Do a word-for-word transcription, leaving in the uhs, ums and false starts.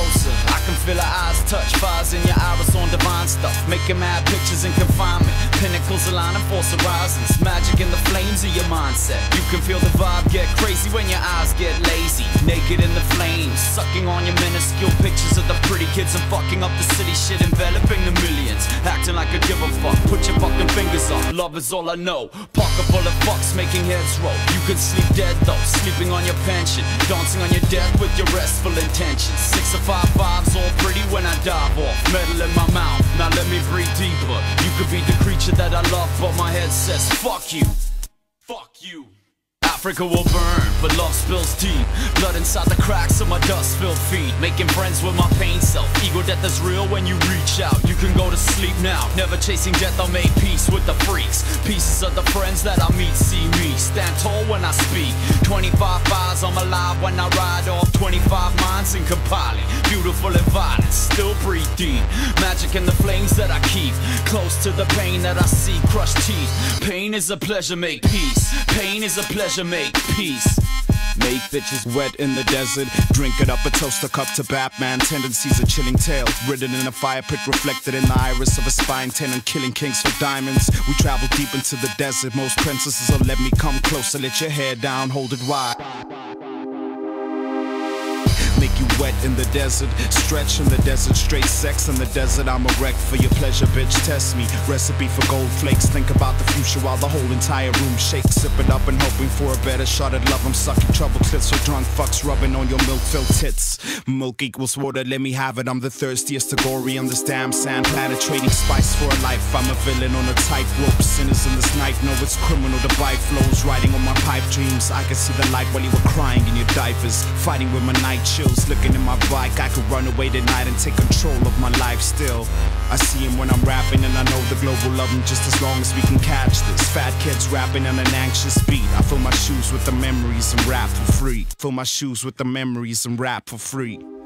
closer. I can feel her eyes touch, fires in your iris on divine stuff, making mad pictures in confinement, pinnacles aligning, force horizons, magic in the flames of your mindset. You can feel the vibe get crazy when your eyes get lazy, naked in the flames, sucking on your minuscule pictures of the pretty kids and fucking up the city shit, enveloping the millions, acting like a give a fuck. Put your fucking fingers up, love is all I know. Pocket full of fucks making heads roll. You can sleep dead though, sleeping on your pension, dancing on your death with your restful intentions. Six or five fives all pretty when I dive off, metal in my mouth, now let me breathe deeper. You could be the creature that I love, but my head says fuck you, fuck you. Africa will burn, but love spills deep, blood inside the cracks of my dust-filled feet, making friends with my pain self, ego death is real when you reach out. You can go to sleep now, never chasing death, I'll make peace with the freaks, pieces of the friends that I meet see me, stand tall when I speak, twenty-five fives, I'm alive when I ride off, twenty-five minds and compiling, beautiful and violent, still breathe deep, magic in the flames that I keep, close to the pain that I see, crushed teeth, pain is a pleasure, make peace, pain is a pleasure, make peace. Make bitches wet in the desert, drink it up a toaster cup to Batman. Tendencies are chilling tales, written in a fire pit, reflected in the iris of a spine tan and killing kings for diamonds. We travel deep into the desert, most princesses will let me come closer, let your hair down, hold it wide. Make you wet in the desert, stretch in the desert, straight sex in the desert. I'm a wreck for your pleasure, bitch, test me. Recipe for gold flakes, think about the future while the whole entire room shakes. Sip it up and hoping for a better shot at love. I'm sucking trouble clips so drunk fucks rubbing on your milk-filled tits. Milk equals water, let me have it. I'm the thirstiest Agori on this damn sand planet, trading spice for a life. I'm a villain on a tightrope, sinners in this knife. No, it's criminal, the bike flows, riding on my pipe dreams. I could see the light while you were crying in your diapers, fighting with my night chill. Looking in my bike, I could run away tonight and take control of my life still. I see him when I'm rapping and I know the globe will love him just as long as we can catch this. Fat kids rapping on an anxious beat. I fill my shoes with the memories and rap for free. Fill my shoes with the memories and rap for free.